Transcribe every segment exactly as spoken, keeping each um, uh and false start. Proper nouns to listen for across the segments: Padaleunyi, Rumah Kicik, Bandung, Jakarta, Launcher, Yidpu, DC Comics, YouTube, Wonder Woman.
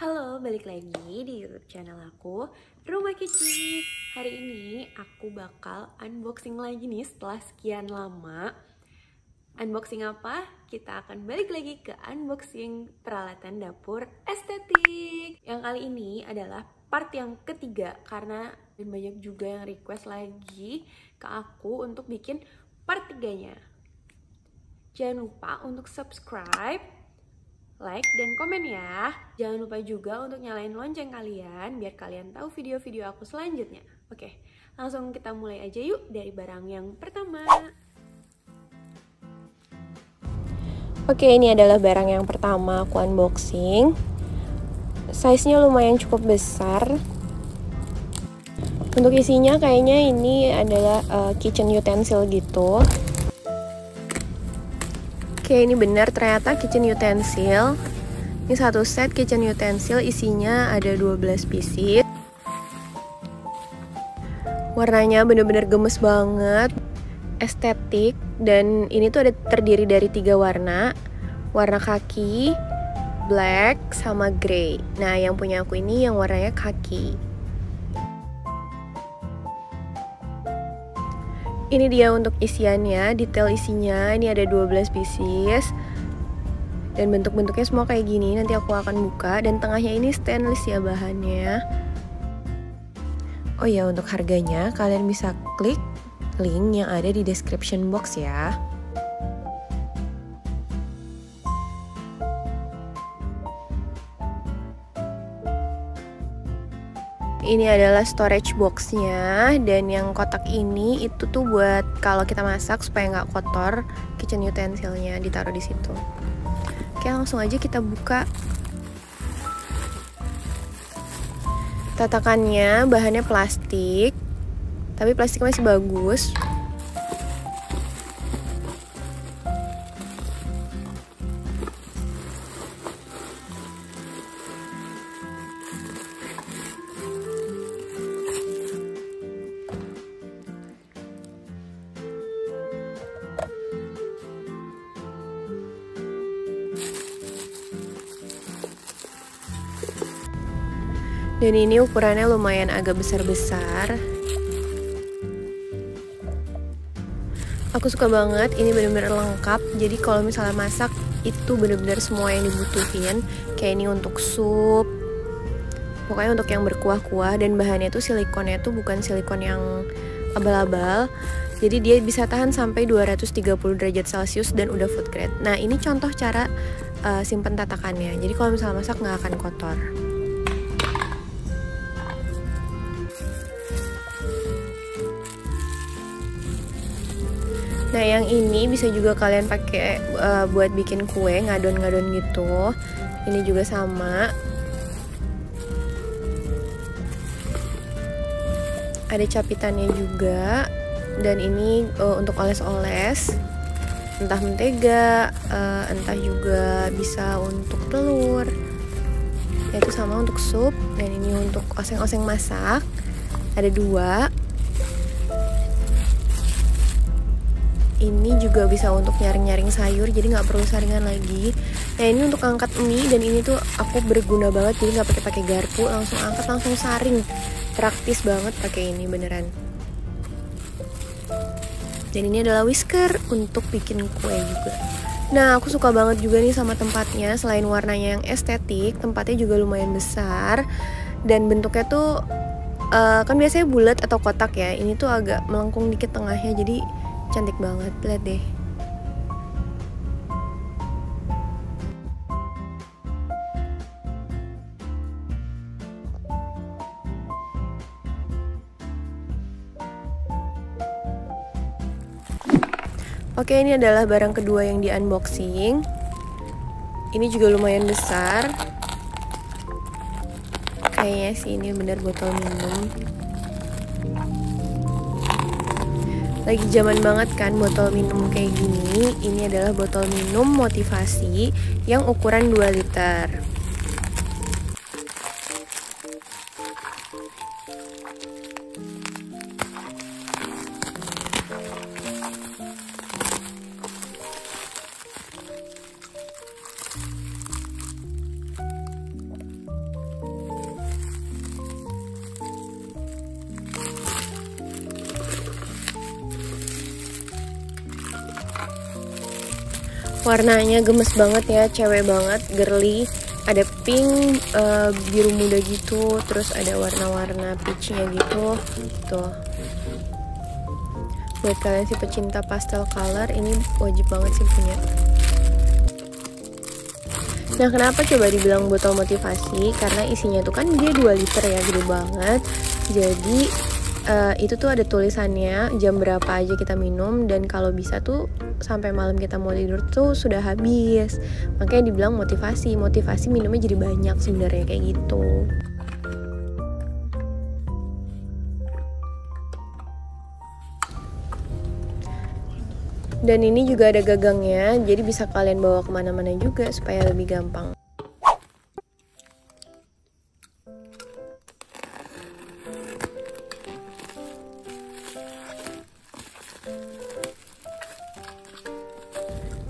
Halo, balik lagi di YouTube channel aku, Rumah Kicik. Hari ini aku bakal unboxing lagi nih setelah sekian lama. Unboxing apa? Kita akan balik lagi ke unboxing peralatan dapur estetik. Yang kali ini adalah part yang ketiga, karena banyak juga yang request lagi ke aku untuk bikin part tiganya. Jangan lupa untuk subscribe, like, dan komen ya. Jangan lupa juga untuk nyalain lonceng kalian biar kalian tahu video-video aku selanjutnya. Oke, langsung kita mulai aja yuk dari barang yang pertama. Oke, ini adalah barang yang pertama aku unboxing. Size-nya lumayan cukup besar. Untuk isinya kayaknya ini adalah uh, kitchen utensil gitu. Oke, ini benar ternyata kitchen utensil. Ini satu set kitchen utensil isinya ada dua belas pieces. Warnanya bener-bener gemes banget, estetik, dan ini tuh ada terdiri dari tiga warna. Warna kaki, black, sama grey. Nah, yang punya aku ini yang warnanya kaki. Ini dia untuk isiannya, detail isinya, ini ada dua belas pieces. Dan bentuk-bentuknya semua kayak gini, nanti aku akan buka. Dan tengahnya ini stainless ya bahannya. Oh ya, untuk harganya kalian bisa klik link yang ada di description box ya. Ini adalah storage boxnya, dan yang kotak ini itu tuh buat kalau kita masak supaya nggak kotor kitchen utensilnya, ditaruh di situ. Oke, langsung aja kita buka. Tatakannya bahannya plastik, tapi plastiknya masih bagus. Dan ini ukurannya lumayan agak besar-besar. Aku suka banget, ini bener-bener lengkap. Jadi kalau misalnya masak itu bener-bener semua yang dibutuhin. Kayak ini untuk sup, pokoknya untuk yang berkuah-kuah. Dan bahannya tuh silikonnya tuh bukan silikon yang abal-abal. Jadi dia bisa tahan sampai dua ratus tiga puluh derajat Celcius dan udah food grade. Nah, ini contoh cara uh, simpen tatakannya. Jadi kalau misalnya masak nggak akan kotor. Nah, yang ini bisa juga kalian pakai uh, buat bikin kue, ngadon-ngadon gitu. Ini juga sama. Ada capitannya juga. Dan ini uh, untuk oles-oles. Entah mentega, uh, entah juga bisa untuk telur. Yaitu sama untuk sup. Dan ini untuk oseng-oseng masak. Ada dua. Ini juga bisa untuk nyaring-nyaring sayur, jadi nggak perlu saringan lagi. Nah, ini untuk angkat mie, dan ini tuh aku berguna banget, jadi nggak pakai pakai garpu, langsung angkat langsung saring. Praktis banget pakai ini beneran. Dan ini adalah whisker untuk bikin kue juga. Nah, aku suka banget juga nih sama tempatnya. Selain warnanya yang estetik, tempatnya juga lumayan besar dan bentuknya tuh uh, kan biasanya bulat atau kotak ya. Ini tuh agak melengkung dikit tengahnya, jadi cantik banget, lihat deh. Oke, ini adalah barang kedua yang di unboxing. Ini juga lumayan besar. Kayaknya sih ini bener botol minum. Lagi zaman banget kan botol minum kayak gini. Ini adalah botol minum motivasi yang ukuran dua liter. Warnanya gemes banget ya, cewek banget, girly. Ada pink, uh, biru muda gitu, terus ada warna-warna peachnya gitu. Tuh. Buat kalian sih pecinta pastel color, ini wajib banget sih punya. Nah, kenapa coba dibilang botol motivasi? Karena isinya tuh kan dia dua liter ya, gede banget. Jadi Uh, itu tuh ada tulisannya jam berapa aja kita minum, dan kalau bisa tuh sampai malam kita mau tidur tuh sudah habis. Makanya dibilang motivasi, motivasi minumnya jadi banyak sebenarnya kayak gitu. Dan ini juga ada gagangnya, jadi bisa kalian bawa kemana-mana juga supaya lebih gampang.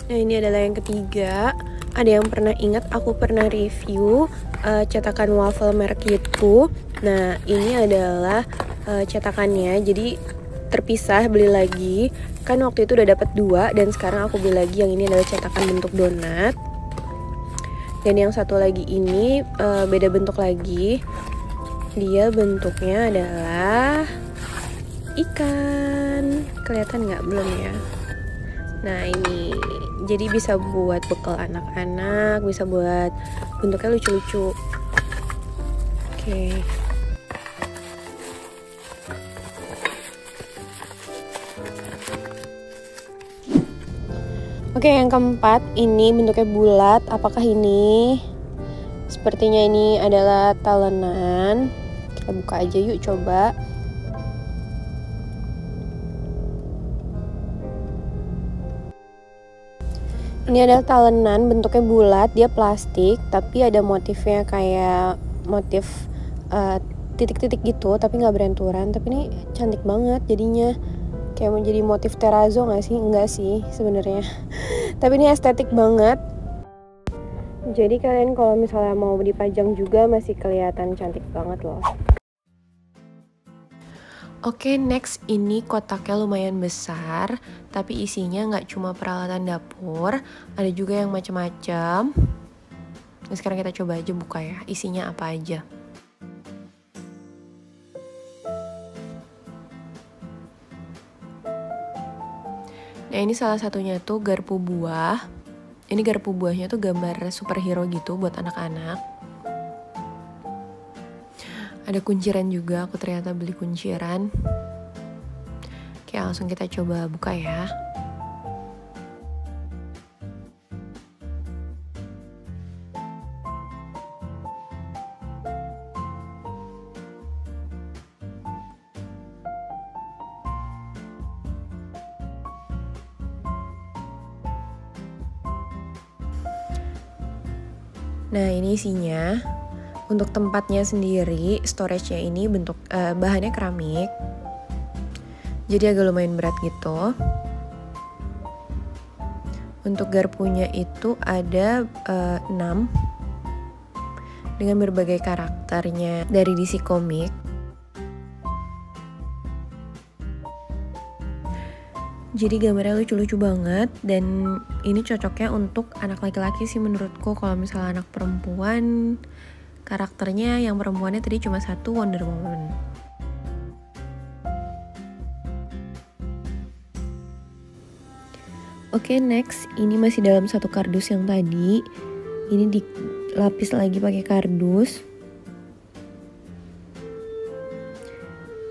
Nah, ini adalah yang ketiga. Ada yang pernah ingat aku pernah review uh, cetakan waffle merek Yidpu. Nah, ini adalah uh, cetakannya. Jadi terpisah, beli lagi. Kan waktu itu udah dapat dua, dan sekarang aku beli lagi. Yang ini adalah cetakan bentuk donat. Dan yang satu lagi ini uh, beda bentuk lagi. Dia bentuknya adalah ikan. Kelihatan nggak? Belum ya? Nah, ini jadi bisa buat bekal anak-anak, bisa buat bentuknya lucu-lucu. Oke. Oke, yang keempat ini bentuknya bulat. Apakah ini? Sepertinya ini adalah talenan. Kita buka aja yuk, coba. Ini adalah talenan, bentuknya bulat, dia plastik, tapi ada motifnya kayak motif titik-titik uh, gitu, tapi nggak beranturan. Tapi ini cantik banget jadinya, kayak menjadi motif terrazzo nggak sih? Nggak sih sebenarnya. Tapi ini estetik banget. Jadi kalian kalau misalnya mau dipajang juga masih kelihatan cantik banget loh. Oke, okay, next ini kotaknya lumayan besar, tapi isinya nggak cuma peralatan dapur, ada juga yang macam-macam. Nah, sekarang kita coba aja buka ya, isinya apa aja. Nah, ini salah satunya tuh garpu buah. Ini garpu buahnya tuh gambar superhero gitu buat anak-anak. Ada kunciran juga, aku ternyata beli kunciran. Oke, langsung kita coba buka ya. Nah, ini isinya. Untuk tempatnya sendiri, storage-nya ini bentuk uh, bahannya keramik, jadi agak lumayan berat gitu. Untuk garpunya itu ada uh, enam dengan berbagai karakternya dari D C Comics. Jadi gambarnya lucu-lucu banget, dan ini cocoknya untuk anak laki-laki sih menurutku. Kalau misalnya anak perempuan, karakternya yang perempuannya tadi cuma satu, Wonder Woman. Oke, okay, next ini masih dalam satu kardus yang tadi. Ini dilapis lagi pakai kardus.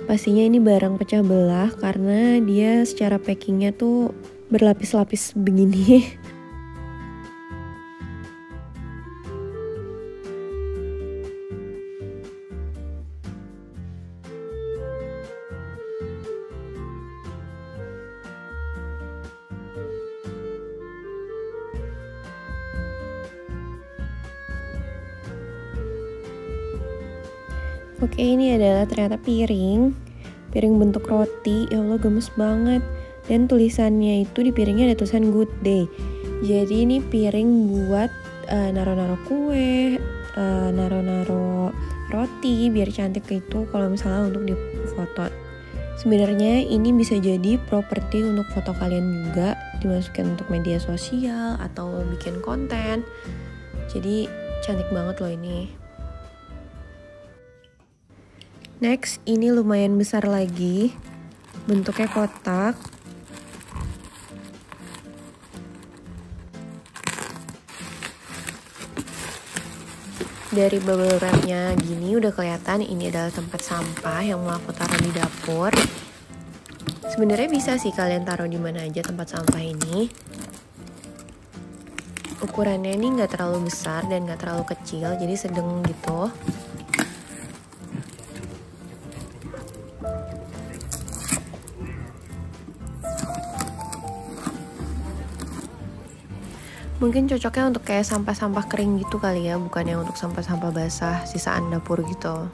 Pastinya ini barang pecah belah karena dia secara packingnya tuh berlapis-lapis begini. Oke, ini adalah ternyata piring, piring bentuk roti. Ya Allah, gemes banget. Dan tulisannya itu di piringnya ada tulisan Good Day. Jadi ini piring buat uh, naro-naro kue, uh, naro-naro roti biar cantik gitu kalau misalnya untuk di foto. Sebenarnya ini bisa jadi properti untuk foto kalian juga, dimasukkan untuk media sosial atau bikin konten. Jadi cantik banget loh ini. Next, ini lumayan besar lagi. Bentuknya kotak. Dari bubble wrapnya gini udah kelihatan ini adalah tempat sampah yang mau aku taruh di dapur. Sebenarnya bisa sih kalian taruh di mana aja tempat sampah ini. Ukurannya ini nggak terlalu besar dan nggak terlalu kecil, jadi sedang gitu. Mungkin cocoknya untuk kayak sampah-sampah kering gitu kali ya, bukannya untuk sampah-sampah basah, sisaan dapur gitu.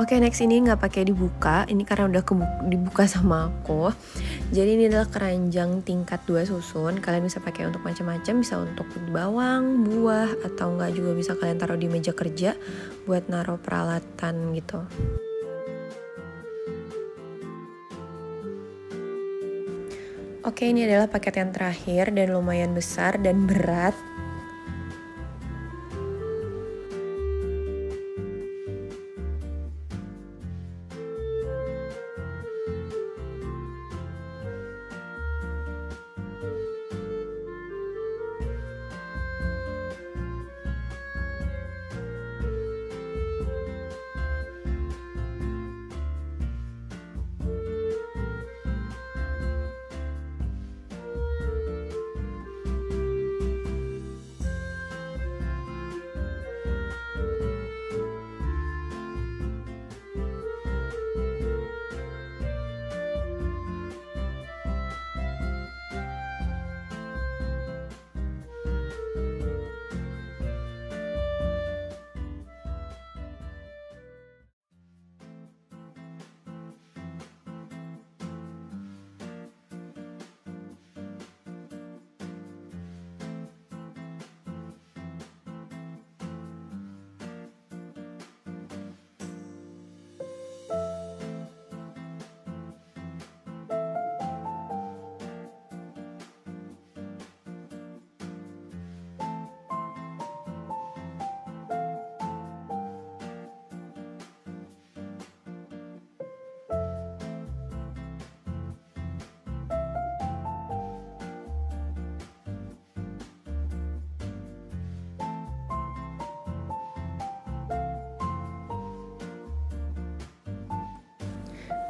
Oke, okay, next ini nggak pakai dibuka, ini karena udah dibuka sama aku. Jadi ini adalah keranjang tingkat dua susun, kalian bisa pakai untuk macam-macam, bisa untuk bawang, buah, atau nggak juga bisa kalian taruh di meja kerja buat naruh peralatan gitu. Oke, okay, ini adalah paket yang terakhir dan lumayan besar dan berat.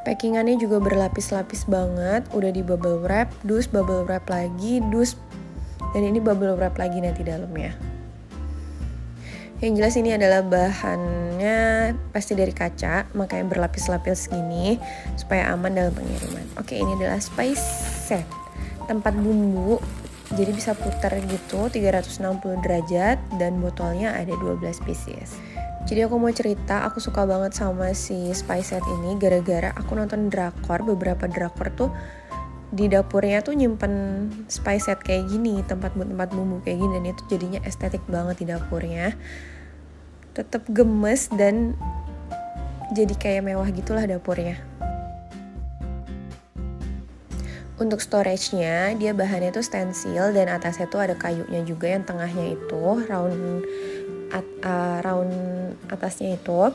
Packingannya juga berlapis-lapis banget, udah di bubble wrap, dus, bubble wrap lagi, dus, dan ini bubble wrap lagi nanti dalamnya. Yang jelas ini adalah bahannya pasti dari kaca, makanya berlapis-lapis gini supaya aman dalam pengiriman. Oke, ini adalah spice set, tempat bumbu, jadi bisa putar gitu tiga ratus enam puluh derajat dan botolnya ada dua belas spesies. Jadi aku mau cerita, aku suka banget sama si spice set ini gara-gara aku nonton drakor, beberapa drakor tuh di dapurnya tuh nyimpen spice set kayak gini, tempat-tempat bumbu kayak gini, dan itu jadinya estetik banget di dapurnya. Tetap gemes dan jadi kayak mewah gitulah dapurnya. Untuk storage-nya, dia bahannya tuh stensil dan atasnya tuh ada kayunya juga yang tengahnya itu round At, uh, round atasnya itu,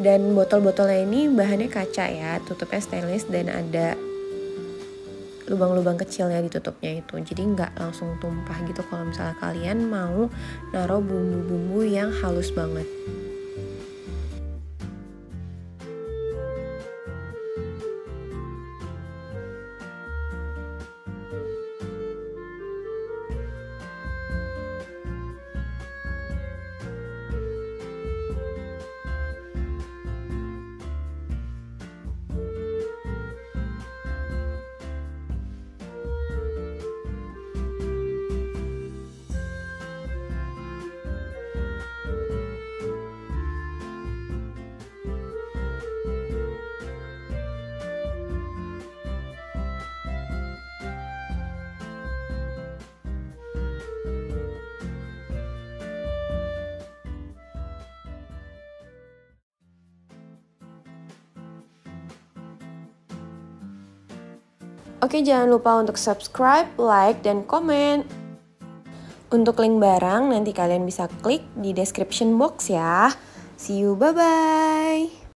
dan botol-botolnya ini bahannya kaca ya, tutupnya stainless dan ada lubang-lubang kecilnya di tutupnya itu, jadi nggak langsung tumpah gitu kalau misalnya kalian mau naruh bumbu-bumbu yang halus banget. Oke, jangan lupa untuk subscribe, like, dan komen. Untuk link barang nanti kalian bisa klik di description box ya. See you, bye-bye.